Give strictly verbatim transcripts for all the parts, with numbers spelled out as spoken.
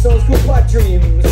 songs called Pipe Dreams.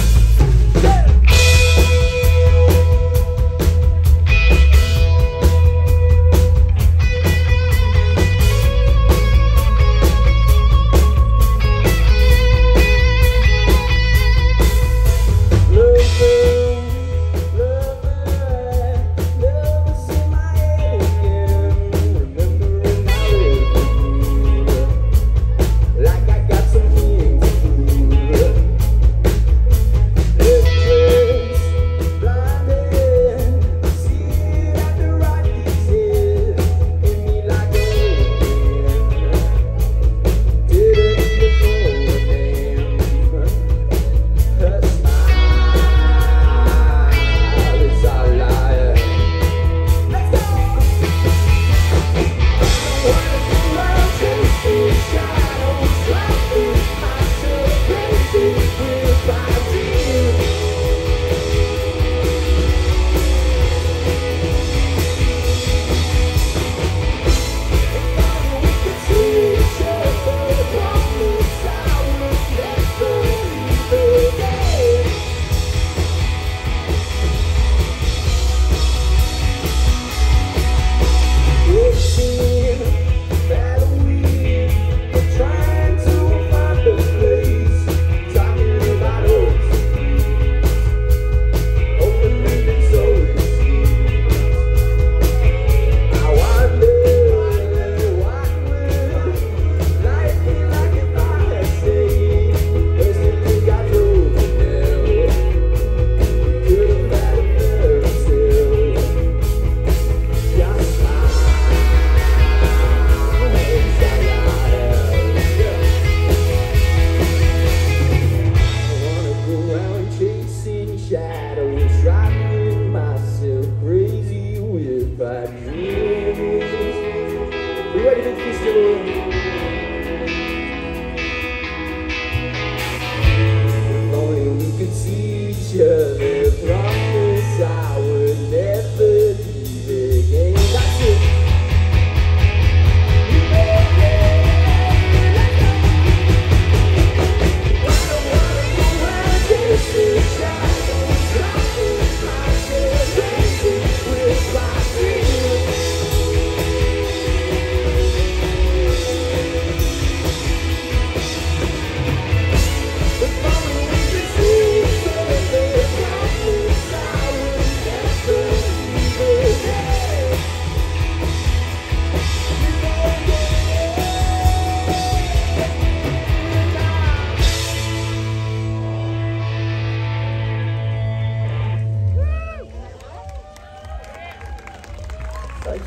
Thank